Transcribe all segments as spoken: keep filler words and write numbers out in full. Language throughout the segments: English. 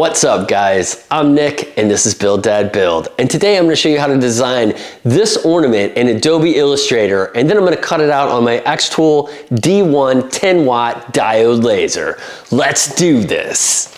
What's up guys, I'm Nick and this is Build Dad Build, and today I'm going to show you how to design this ornament in Adobe Illustrator, and then I'm going to cut it out on my Xtool D one ten watt diode laser. Let's do this.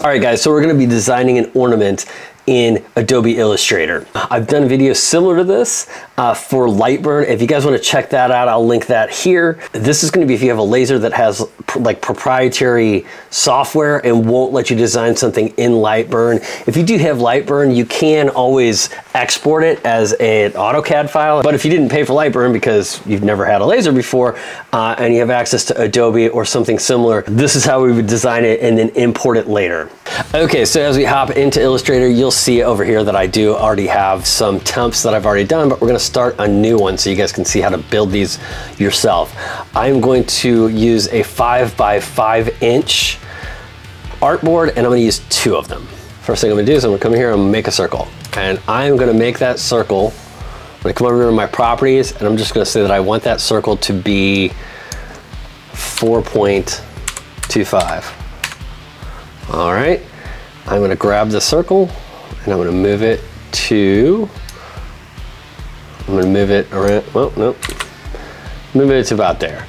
Alright guys, so we're going to be designing an ornament in Adobe Illustrator. I've done videos similar to this uh, for Lightburn. If you guys want to check that out, I'll link that here. This is going to be if you have a laser that has pr like proprietary software and won't let you design something in Lightburn. If you do have Lightburn, you can always export it as an AutoCAD file. But if you didn't pay for Lightburn because you've never had a laser before uh, and you have access to Adobe or something similar, this is how we would design it and then import it later. Okay, so as we hop into Illustrator, you'll see over here that I do already have some temps that I've already done, but we're going to start a new one so you guys can see how to build these yourself. I'm going to use a five by five inch artboard and I'm going to use two of them. First thing I'm going to do is I'm going to come here and make a circle, and I'm going to make that circle. I'm going to come over to my properties and I'm just going to say that I want that circle to be four point two five. All right. I'm going to grab the circle and I'm gonna move it to, I'm gonna move it around, well, nope. Move it to about there.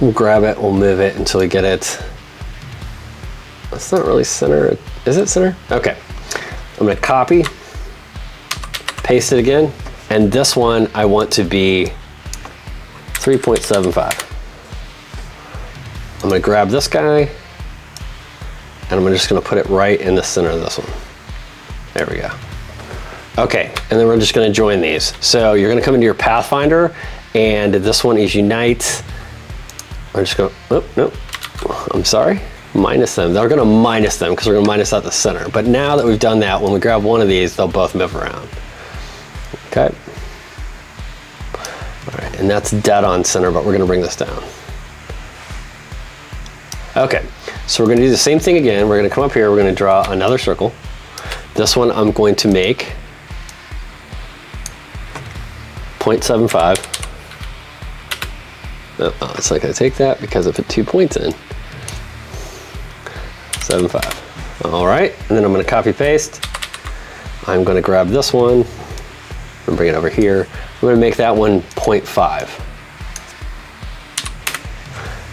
We'll grab it, we'll move it until we get it. It's not really center, is it center? Okay, I'm gonna copy, paste it again, and this one I want to be three point seven five. I'm gonna grab this guy, and I'm just gonna put it right in the center of this one. There we go. Okay, and then we're just gonna join these. So you're gonna come into your Pathfinder, and this one is Unite. I'm just gonna, nope, nope, I'm sorry. Minus them, they're gonna minus them because we're gonna minus out the center. But now that we've done that, when we grab one of these, they'll both move around. Okay. All right, and that's dead on center, but we're gonna bring this down. Okay, so we're gonna do the same thing again. We're gonna come up here, we're gonna draw another circle. This one I'm going to make zero point seven five. Oh, oh, it's not gonna take that because I put two points in. seven five, all right. And then I'm gonna copy paste. I'm gonna grab this one and bring it over here. I'm gonna make that one zero point five.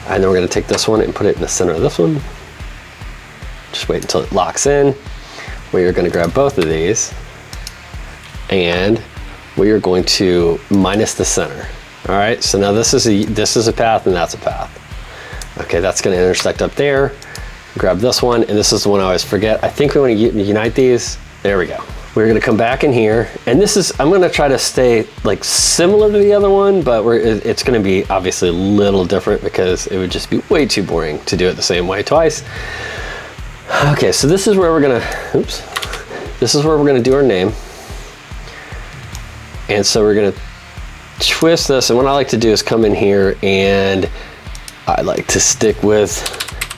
And then we're gonna take this one and put it in the center of this one. Just wait until it locks in. We are gonna grab both of these and we are going to minus the center. All right, so now this is a, this is a path and that's a path. Okay, that's gonna intersect up there. Grab this one, and this is the one I always forget. I think we wanna unite these. There we go. We're gonna come back in here, and this is, I'm gonna try to stay like similar to the other one, but we're, it's gonna be obviously a little different because it would just be way too boring to do it the same way twice. Okay, so this is where we're gonna, oops. This is where we're gonna do our name. And so we're gonna twist this, and what I like to do is come in here, and I like to stick with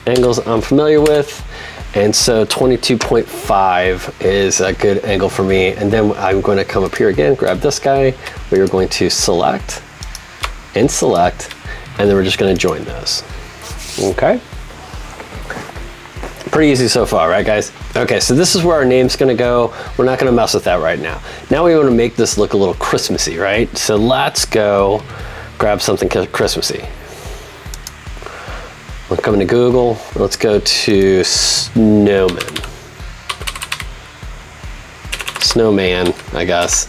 angles I'm familiar with. And so twenty-two point five is a good angle for me. And then I'm going to come up here again, grab this guy. We are going to select and select, and then we're just going to join those. Okay. Pretty easy so far, right guys? Okay, so this is where our name's going to go. We're not going to mess with that right now. Now we want to make this look a little Christmassy, right? So let's go grab something Christmassy. We'll come into Google, let's go to snowman. Snowman, I guess,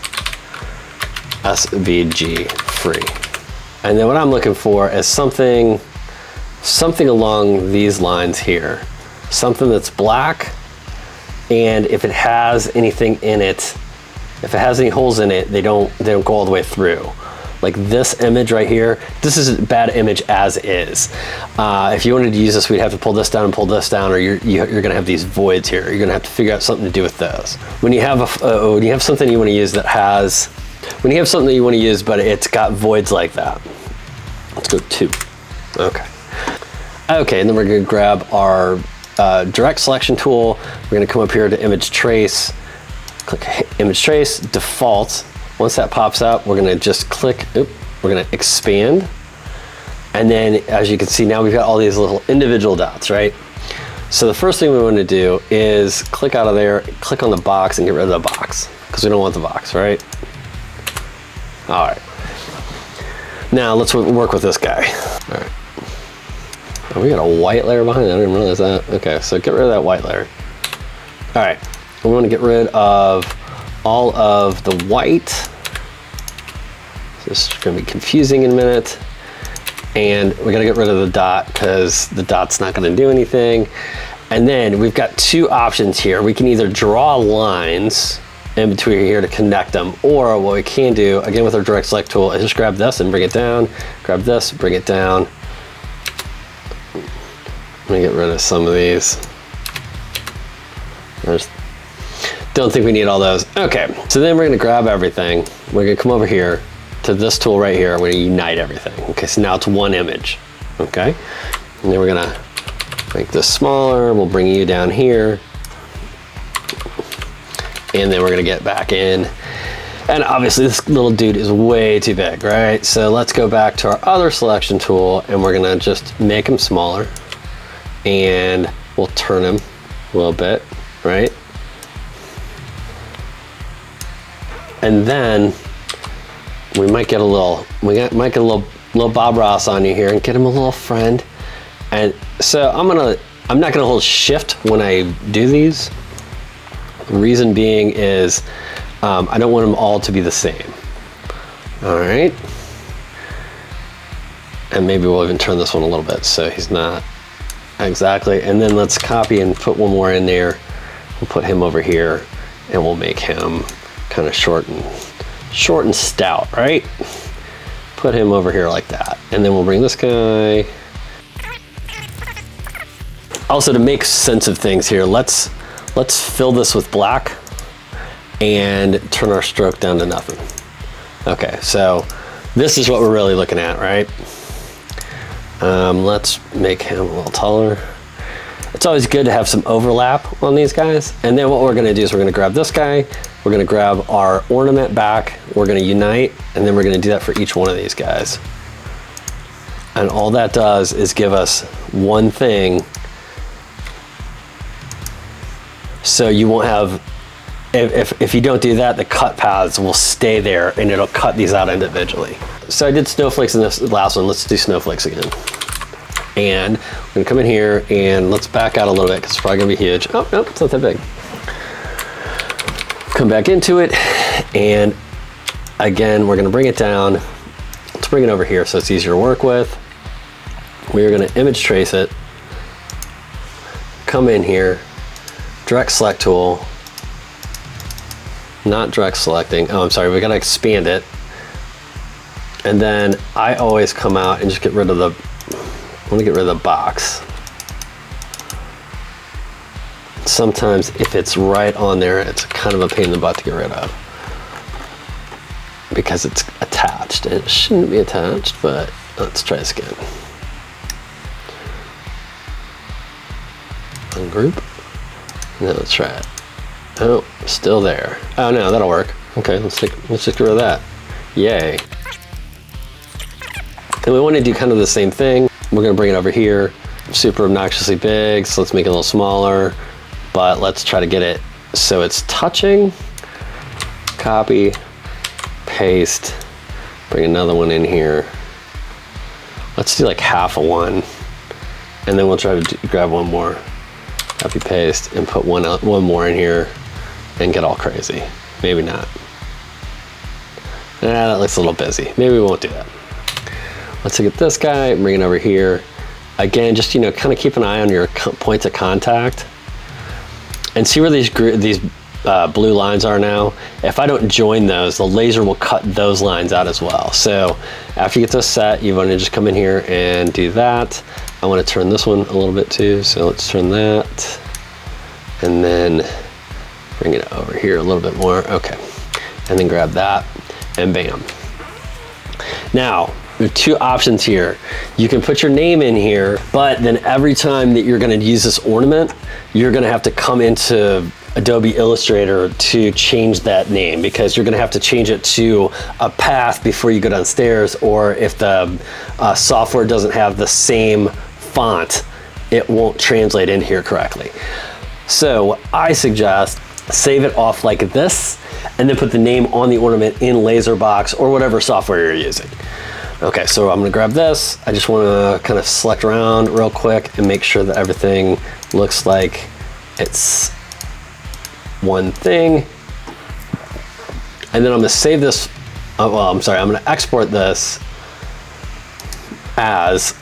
S V G free. And then what I'm looking for is something, something along these lines here. Something that's black, and if it has anything in it, if it has any holes in it, they don't, they don't go all the way through. Like this image right here, this is a bad image as is. Uh, if you wanted to use this, we'd have to pull this down and pull this down, or you're, you're gonna have these voids here. You're gonna have to figure out something to do with those. When you have, a, uh, when you have something you wanna use that has, when you have something that you wanna use, but it's got voids like that. Let's go two, okay. Okay, and then we're gonna grab our uh, direct selection tool. We're gonna come up here to image trace, click image trace, default. Once that pops up, we're gonna just click, oop, we're gonna expand. And then as you can see, now we've got all these little individual dots, right? So the first thing we wanna do is click out of there, click on the box and get rid of the box, because we don't want the box, right? All right. Now let's work with this guy. All right. Oh, we got a white layer behind it. I didn't realize that. Okay, so get rid of that white layer. All right, we wanna get rid of all of the white. This is gonna be confusing in a minute. And we're gonna get rid of the dot because the dot's not gonna do anything. And then we've got two options here. We can either draw lines in between here to connect them, or what we can do, again with our direct select tool, is just grab this and bring it down, grab this, bring it down. Let me get rid of some of these. There's Don't think we need all those. Okay, so then we're gonna grab everything. We're gonna come over here to this tool right here. We're gonna unite everything. Okay, so now it's one image, okay? And then we're gonna make this smaller. We'll bring you down here. And then we're gonna get back in. And obviously this little dude is way too big, right? So let's go back to our other selection tool and we're gonna just make him smaller. And we'll turn him a little bit, right? And then we might get a little, we got, might get a little, little Bob Ross on you here and get him a little friend. And so I'm gonna, I'm not gonna hold shift when I do these. The reason being is um, I don't want them all to be the same. All right. And maybe we'll even turn this one a little bit so he's not exactly. And then let's copy and put one more in there. We'll put him over here and we'll make him kind of short and, short and stout, right? Put him over here like that. And then we'll bring this guy. Also, to make sense of things here, let's, let's fill this with black and turn our stroke down to nothing. Okay, so this is what we're really looking at, right? Um, let's make him a little taller. It's always good to have some overlap on these guys. And then what we're gonna do is we're gonna grab this guy, we're gonna grab our ornament back, we're gonna unite, and then we're gonna do that for each one of these guys. And all that does is give us one thing. So you won't have, if, if, if you don't do that, the cut paths will stay there and it'll cut these out individually. So I did snowflakes in this last one, let's do snowflakes again. And I'm gonna come in here and let's back out a little bit because it's probably gonna be huge. Oh, nope, it's not that big. Come back into it. And again, we're gonna bring it down. Let's bring it over here so it's easier to work with. We're gonna image trace it. Come in here, direct select tool. Not direct selecting. Oh, I'm sorry, we gotta expand it. And then I always come out and just get rid of the I want to get rid of the box. Sometimes if it's right on there, it's kind of a pain in the butt to get rid of because it's attached. It shouldn't be attached, but let's try this again. Ungroup. No, let's try it. Oh, still there. Oh no, that'll work. Okay, let's take, let's just get rid of that. Yay. And we want to do kind of the same thing. We're gonna bring it over here, super obnoxiously big, so let's make it a little smaller, but let's try to get it so it's touching. Copy, paste, bring another one in here. Let's do like half of one, and then we'll try to do, grab one more. Copy, paste, and put one, one more in here and get all crazy. Maybe not. Nah, that looks a little busy. Maybe we won't do that. Let's look at this guy, bring it over here. Again, just, you know, kind of keep an eye on your points of contact and see where these, these uh, blue lines are now. If I don't join those, the laser will cut those lines out as well. So after you get this set, you wanna just come in here and do that. I wanna turn this one a little bit too. So let's turn that and then bring it over here a little bit more. Okay, and then grab that and bam. Now, there are two options here. You can put your name in here, but then every time that you're gonna use this ornament, you're gonna have to come into Adobe Illustrator to change that name, because you're gonna have to change it to a path before you go downstairs, or if the uh, software doesn't have the same font, it won't translate in here correctly. So I suggest save it off like this and then put the name on the ornament in Laserbox or whatever software you're using. Okay, so I'm gonna grab this. I just wanna kind of select around real quick and make sure that everything looks like it's one thing. And then I'm gonna save this, oh, well, I'm sorry, I'm gonna export this as,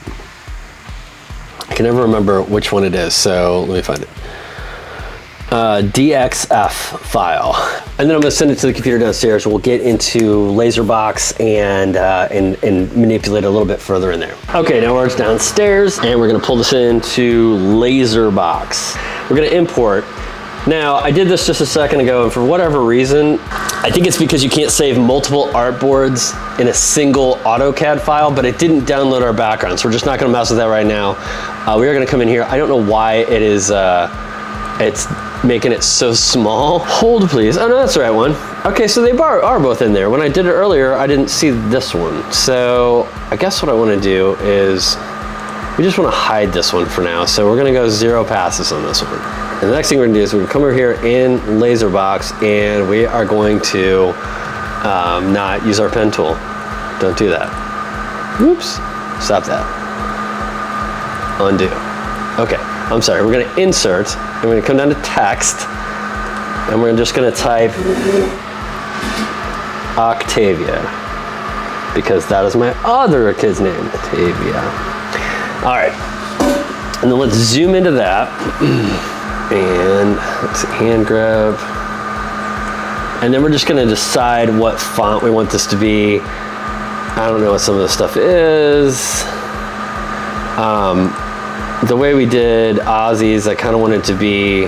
I can never remember which one it is, so let me find it. Uh, D X F file, and then I'm gonna send it to the computer downstairs. We'll get into Laserbox and, uh, and and manipulate a little bit further in there. Okay, now we're downstairs and we're gonna pull this into Laserbox. We're gonna import. Now, I did this just a second ago, and for whatever reason, I think it's because you can't save multiple artboards in a single AutoCAD file, but it didn't download our background, so we're just not gonna mess with that right now. Uh, we are gonna come in here. I don't know why it is, uh, it's making it so small. Hold please. Oh no, that's the right one. Okay, so they bar are both in there. When I did it earlier, I didn't see this one. So I guess what I wanna do is, we just wanna hide this one for now. So we're gonna go zero passes on this one. And the next thing we're gonna do is we're gonna come over here in Laserbox and we are going to um, not use our pen tool. Don't do that. Oops, stop that. Undo. Okay, I'm sorry, we're gonna insert. I'm gonna come down to text and we're just gonna type Octavia, because that is my other kid's name, Octavia. All right, and then let's zoom into that. And let's hand grab. And then we're just gonna decide what font we want this to be. I don't know what some of this stuff is. Um, The way we did Aussies, I kind of wanted to be,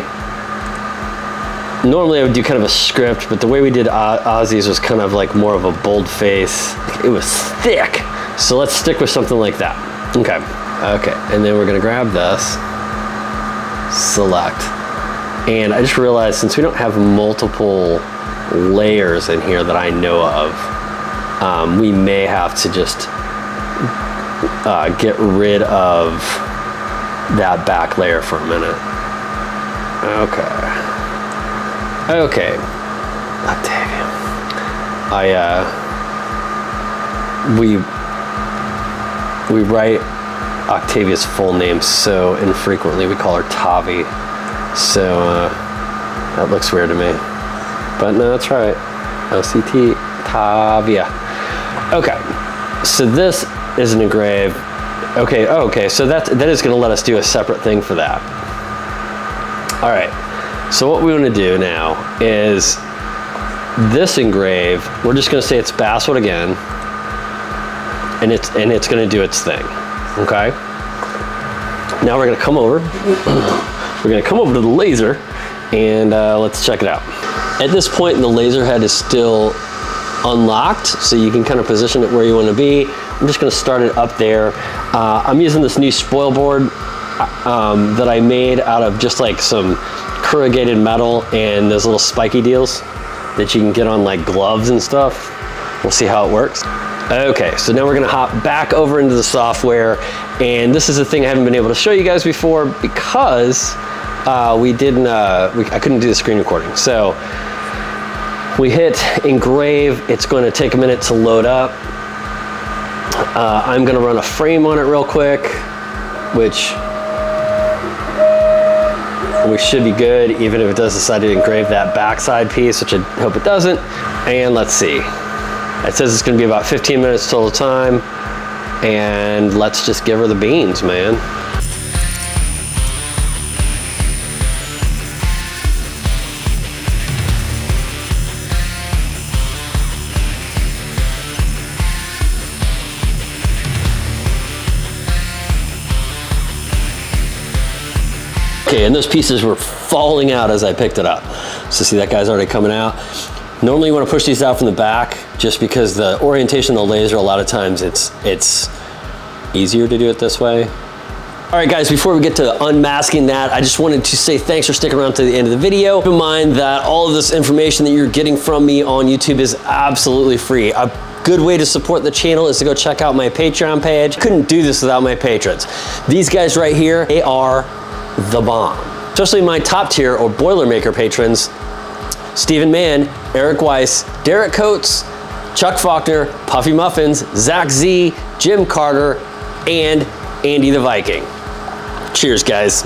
normally I would do kind of a script, but the way we did Aussies was kind of like more of a bold face. It was thick. So let's stick with something like that. Okay. Okay. And then we're going to grab this, select. And I just realized since we don't have multiple layers in here that I know of, um, we may have to just uh, get rid of that back layer for a minute. Okay. Okay. Octavia. I, uh, we, we write Octavia's full name so infrequently. We call her Tavi. So, uh, that looks weird to me. But no, that's right. O C T, Tavia. Okay. So this is an engrave. Okay, oh, okay, so that, that is gonna let us do a separate thing for that. All right, so what we wanna do now is this engrave, we're just gonna say it's basswood again, and it's, and it's gonna do its thing, okay? Now we're gonna come over, we're gonna come over to the laser, and uh, let's check it out. At this point, the laser head is still unlocked, so you can kind of position it where you wanna be. I'm just gonna start it up there. Uh, I'm using this new spoil board um, that I made out of just like some corrugated metal and those little spiky deals that you can get on like gloves and stuff. We'll see how it works. Okay, so now we're gonna hop back over into the software, and this is a thing I haven't been able to show you guys before because uh, we didn't, uh, we, I couldn't do the screen recording. So we hit engrave, it's gonna take a minute to load up. Uh, I'm gonna run a frame on it real quick, which we should be good, even if it does decide to engrave that backside piece, which I hope it doesn't. And let's see. It says it's gonna be about fifteen minutes total time, and let's just give her the beans, man. Okay, and those pieces were falling out as I picked it up. So see, that guy's already coming out. Normally you wanna push these out from the back just because the orientation of the laser, a lot of times it's, it's easier to do it this way. All right guys, before we get to unmasking that, I just wanted to say thanks for sticking around to the end of the video. Keep in mind that all of this information that you're getting from me on YouTube is absolutely free. I've Good way to support the channel is to go check out my Patreon page. Couldn't do this without my patrons. These guys right here, they are the bomb. Especially my top tier or Boilermaker patrons, Steven Mann, Eric Weiss, Derek Coates, Chuck Faulkner, Puffy Muffins, Zach Z, Jim Carter, and Andy the Viking. Cheers guys.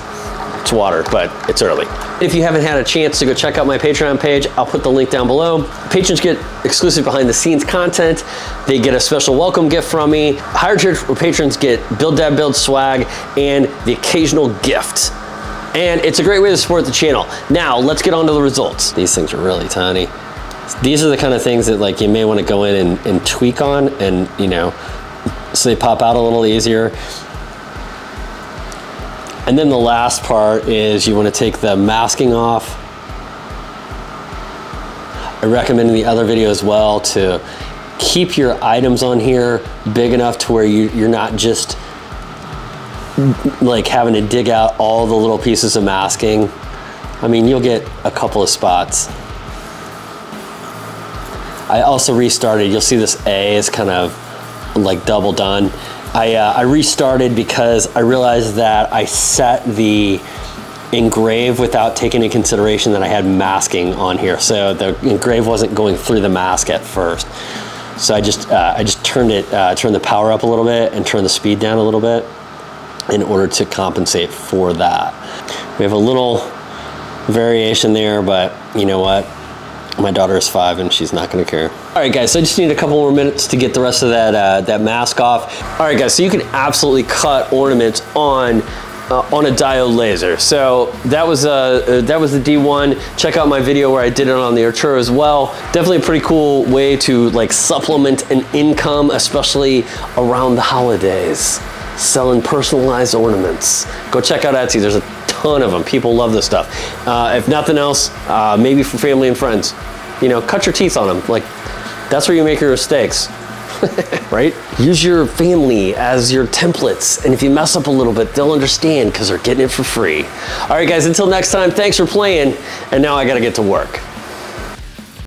It's water, but it's early. If you haven't had a chance to go check out my Patreon page, I'll put the link down below. Patrons get exclusive behind the scenes content. They get a special welcome gift from me. Higher tier patrons get Build Dad Build swag and the occasional gift. And it's a great way to support the channel. Now let's get on to the results. These things are really tiny. These are the kind of things that like you may want to go in and, and tweak on, and you know, so they pop out a little easier. And then the last part is you want to take the masking off. I recommend in the other video as well to keep your items on here big enough to where you, you're not just like having to dig out all the little pieces of masking. I mean, you'll get a couple of spots. I also restarted. You'll see this A is kind of like double done. I, uh, I restarted because I realized that I set the engrave without taking into consideration that I had masking on here. So the engrave wasn't going through the mask at first. So I just, uh, I just turned it, uh, turned the power up a little bit and turned the speed down a little bit in order to compensate for that. We have a little variation there, but you know what? My daughter is five and she's not gonna care. All right guys, so I just need a couple more minutes to get the rest of that uh, that mask off. All right guys, so you can absolutely cut ornaments on uh, on a diode laser. So that was, uh, that was the D one. Check out my video where I did it on the Ortur as well. Definitely a pretty cool way to like supplement an income, especially around the holidays. Selling personalized ornaments. Go check out Etsy, there's a ton of them. People love this stuff. Uh, if nothing else, uh, maybe for family and friends. You know, cut your teeth on them. Like, that's where you make your mistakes, right? Use your family as your templates. And if you mess up a little bit, they'll understand because they're getting it for free. All right, guys, until next time, thanks for playing. And now I gotta get to work.